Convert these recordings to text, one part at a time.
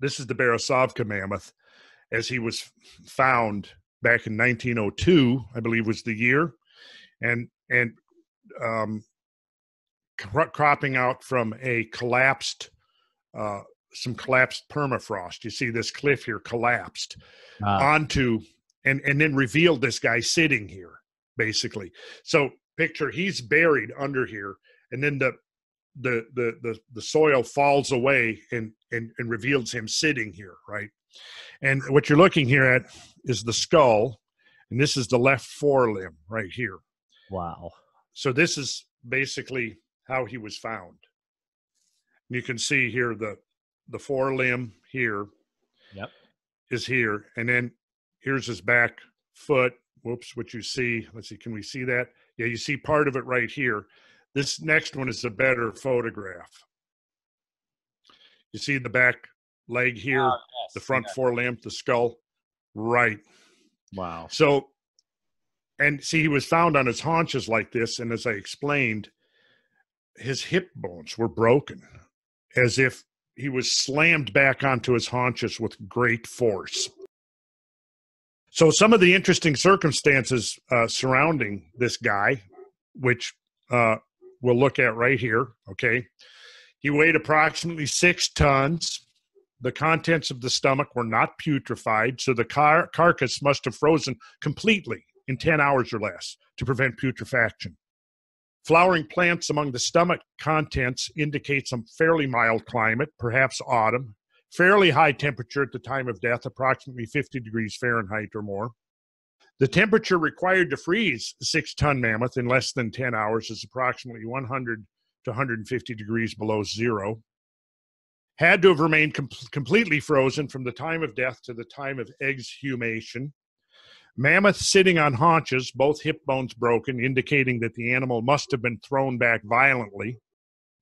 This is the Berezovka mammoth as he was found back in 1902, I believe was the year, and cropping out from a collapsed, some collapsed permafrost. You see this cliff here collapsed onto, and then revealed this guy sitting here, basically. So picture, he's buried under here, and then the soil falls away and reveals him sitting here, right? And what you're looking here at is the skull, and this is the left forelimb right here. Wow. So this is basically how he was found. And you can see here the forelimb here, yep, is here, and then here's his back foot. Whoops, what you see. Let's see, can we see that? Yeah, you see part of it right here. This next one is a better photograph. You see the back leg here, oh, yes, the front, yes, forelimb, the skull, right. Wow. So, and see, he was found on his haunches like this, and as I explained, his hip bones were broken, as if he was slammed back onto his haunches with great force. So some of the interesting circumstances surrounding this guy, which we'll look at right here, okay? He weighed approximately 6 tons. The contents of the stomach were not putrefied, so the carcass must have frozen completely in 10 hours or less to prevent putrefaction. Flowering plants among the stomach contents indicate some fairly mild climate, perhaps autumn, fairly high temperature at the time of death, approximately 50 degrees Fahrenheit or more. The temperature required to freeze the 6-ton mammoth in less than 10 hours is approximately 100 to 150 degrees below zero. Had to have remained completely frozen from the time of death to the time of exhumation. Mammoth sitting on haunches, both hip bones broken, indicating that the animal must have been thrown back violently.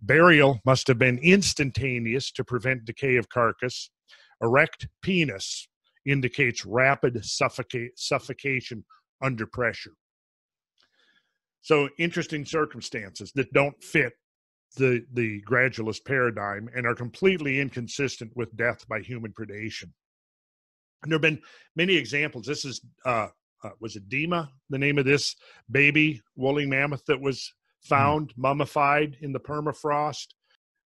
Burial must have been instantaneous to prevent decay of carcass. Erect penis indicates rapid suffocation under pressure. So interesting circumstances that don't fit the gradualist paradigm and are completely inconsistent with death by human predation. And there have been many examples. This is, was it Dima, the name of this baby woolly mammoth that was found mummified in the permafrost?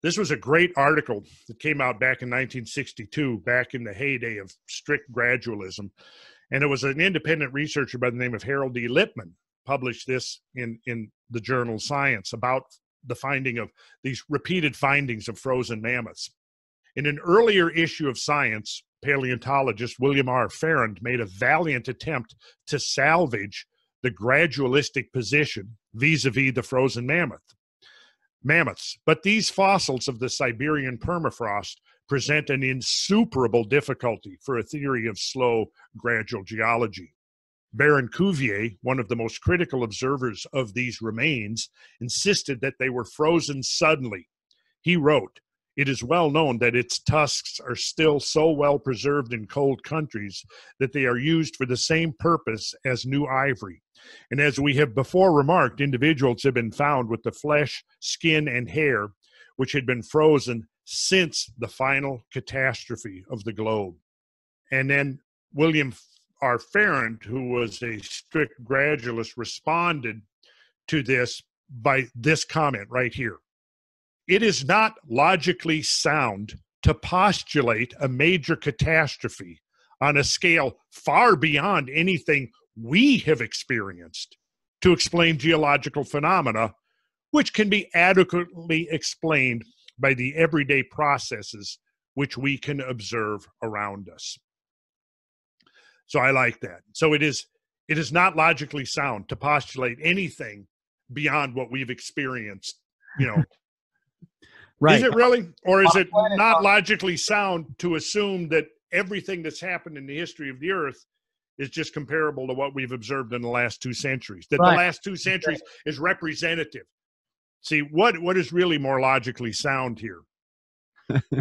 This was a great article that came out back in 1962, back in the heyday of strict gradualism. And it was an independent researcher by the name of Harold E. Lippman published this in the journal Science about the finding of these repeated findings of frozen mammoths. In an earlier issue of Science, paleontologist William R. Ferrand made a valiant attempt to salvage the gradualistic position vis-a-vis the frozen mammoths. But these fossils of the Siberian permafrost present an insuperable difficulty for a theory of slow, gradual geology. Baron Cuvier, one of the most critical observers of these remains, insisted that they were frozen suddenly. He wrote, "It is well known that its tusks are still so well preserved in cold countries that they are used for the same purpose as new ivory. And as we have before remarked, individuals have been found with the flesh, skin, and hair, which had been frozen since the final catastrophe of the globe." And then William R. Ferrand, who was a strict gradualist, responded to this by this comment right here. "It is not logically sound to postulate a major catastrophe on a scale far beyond anything we have experienced to explain geological phenomena, which can be adequately explained by the everyday processes which we can observe around us." So I like that. So it is not logically sound to postulate anything beyond what we've experienced, you know. Right. Is it really? Or is it not logically sound to assume that everything that's happened in the history of the earth is just comparable to what we've observed in the last 2 centuries? That right. The last 2 centuries is representative. See, what is really more logically sound here?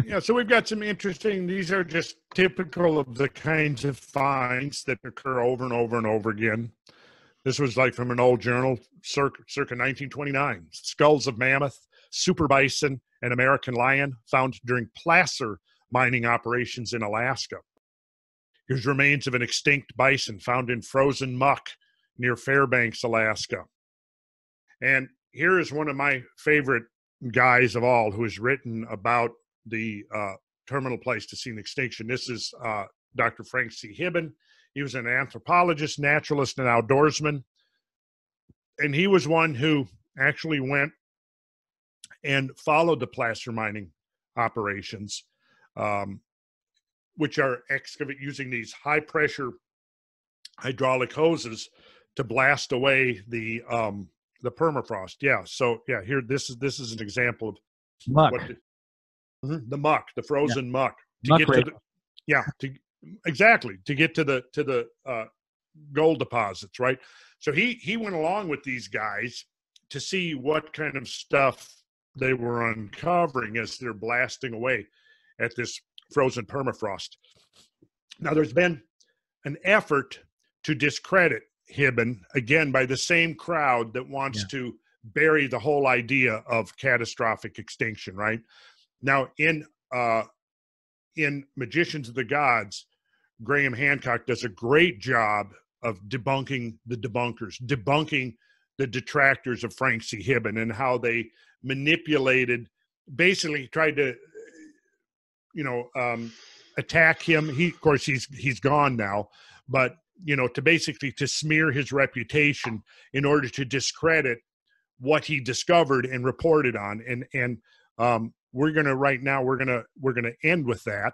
Yeah, so we've got some interesting, these are just typical of the kinds of finds that occur over and over and over again. This was like from an old journal, circa 1929, skulls of mammoth, super bison, and American lion found during placer mining operations in Alaska. Here's remains of an extinct bison found in frozen muck near Fairbanks, Alaska. And here is one of my favorite guys of all who has written about the terminal Pleistocene extinction. This is Dr. Frank C. Hibben. He was an anthropologist, naturalist, and outdoorsman. And he was one who actually went and followed the placer mining operations, which are excavated using these high-pressure hydraulic hoses to blast away the permafrost. Yeah, so yeah, here this is an example of muck. The muck, the frozen muck. To get to the gold deposits, right? So he went along with these guys to see what kind of stuff they were uncovering as they're blasting away at this frozen permafrost. Now, there's been an effort to discredit Hibben, again, by the same crowd that wants to bury the whole idea of catastrophic extinction, right? Now, in Magicians of the Gods, Graham Hancock does a great job of debunking the debunkers, debunking the detractors of Frank C. Hibben and how they manipulated, basically tried to, attack him. He, of course, he's gone now, but, to basically to smear his reputation in order to discredit what he discovered and reported on. And we're going to end with that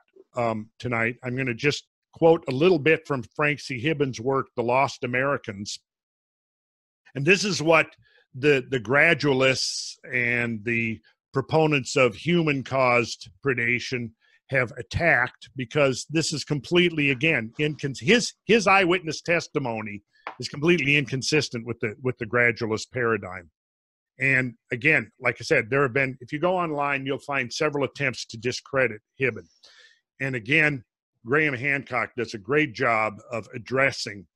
tonight. I'm going to just quote a little bit from Frank C. Hibben's work, The Lost Americans. And this is what the gradualists and the proponents of human-caused predation have attacked, because this is completely, again, his eyewitness testimony is completely inconsistent with the gradualist paradigm. And again, like I said, there have been, if you go online, you'll find several attempts to discredit Hibben. And again, Graham Hancock does a great job of addressing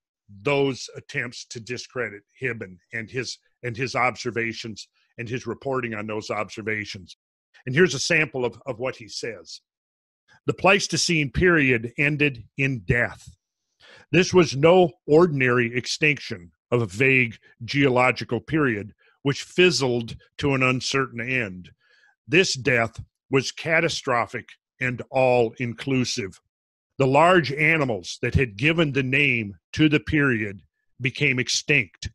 those attempts to discredit Hibben and his observations and his reporting on those observations. And here's a sample of what he says. The Pleistocene period ended in death. This was no ordinary extinction of a vague geological period which fizzled to an uncertain end. This death was catastrophic and all-inclusive. The large animals that had given the name to the period became extinct.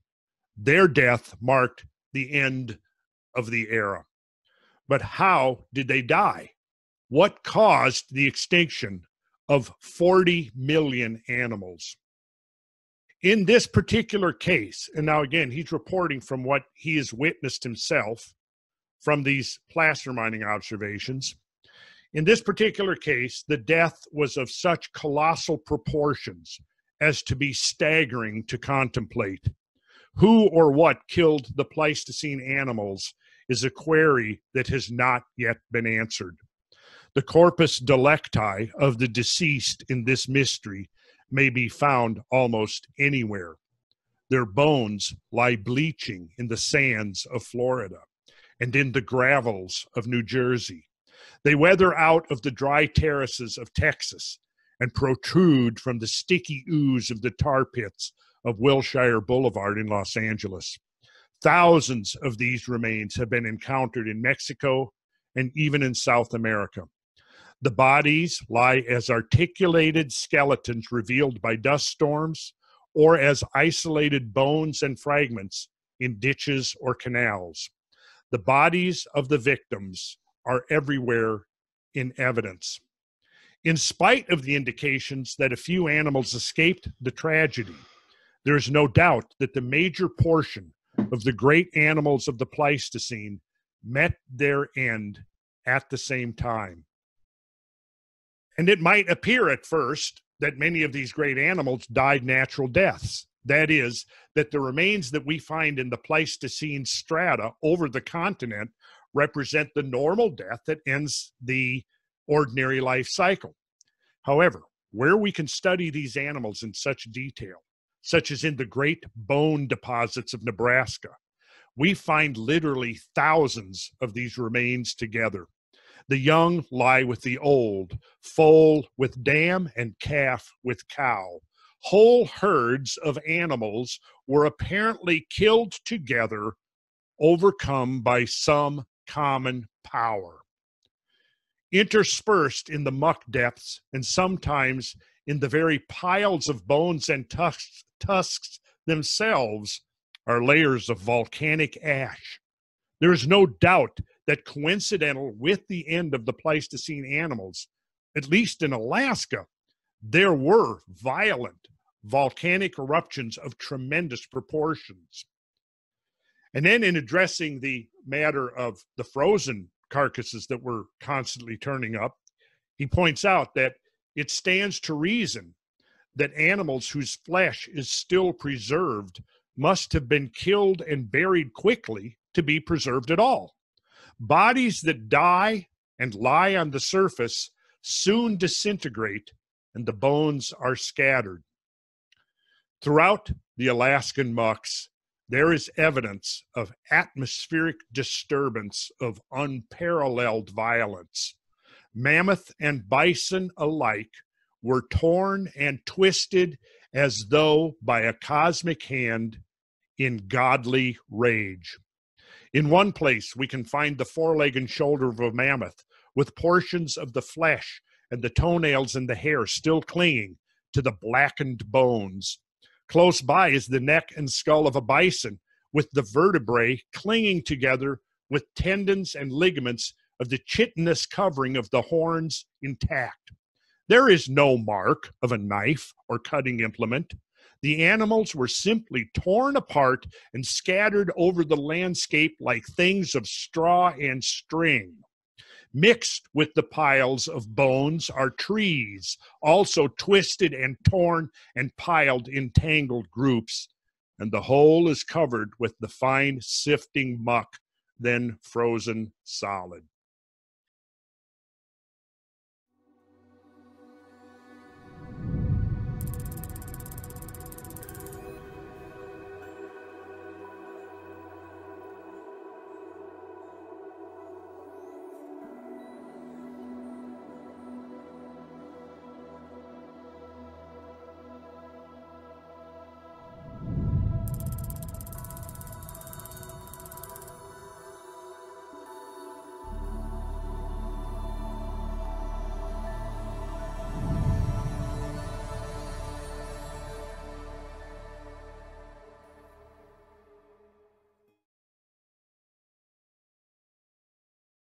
Their death marked the end of the era. But how did they die? What caused the extinction of 40 million animals? In this particular case, and now again, he's reporting from what he has witnessed himself from these placer mining observations. In this particular case, the death was of such colossal proportions as to be staggering to contemplate. Who or what killed the Pleistocene animals is a query that has not yet been answered. The corpus delicti of the deceased in this mystery may be found almost anywhere. Their bones lie bleaching in the sands of Florida and in the gravels of New Jersey. They weather out of the dry terraces of Texas and protrude from the sticky ooze of the tar pits of Wilshire Boulevard in Los Angeles. Thousands of these remains have been encountered in Mexico and even in South America. The bodies lie as articulated skeletons revealed by dust storms or as isolated bones and fragments in ditches or canals. The bodies of the victims are everywhere in evidence. In spite of the indications that a few animals escaped the tragedy, there is no doubt that the major portion of the great animals of the Pleistocene met their end at the same time. And it might appear at first that many of these great animals died natural deaths. That is, that the remains that we find in the Pleistocene strata over the continent represent the normal death that ends the ordinary life cycle. However, where we can study these animals in such detail, such as in the great bone deposits of Nebraska, we find literally thousands of these remains together. The young lie with the old, foal with dam, and calf with cow. Whole herds of animals were apparently killed together, overcome by some common power. Interspersed in the muck depths, and sometimes in the very piles of bones and tusks themselves, are layers of volcanic ash. There is no doubt that coincidental with the end of the Pleistocene animals, at least in Alaska, there were violent volcanic eruptions of tremendous proportions. And then in addressing the matter of the frozen carcasses that were constantly turning up, he points out that it stands to reason that animals whose flesh is still preserved must have been killed and buried quickly to be preserved at all. Bodies that die and lie on the surface soon disintegrate, and the bones are scattered. Throughout the Alaskan mucks, there is evidence of atmospheric disturbance of unparalleled violence. Mammoth and bison alike were torn and twisted as though by a cosmic hand in godly rage. In one place, we can find the foreleg and shoulder of a mammoth, with portions of the flesh and the toenails and the hair still clinging to the blackened bones. Close by is the neck and skull of a bison, with the vertebrae clinging together with tendons and ligaments of the chitinous covering of the horns intact. There is no mark of a knife or cutting implement. The animals were simply torn apart and scattered over the landscape like things of straw and string. Mixed with the piles of bones are trees, also twisted and torn and piled in tangled groups, and the whole is covered with the fine sifting muck, then frozen solid.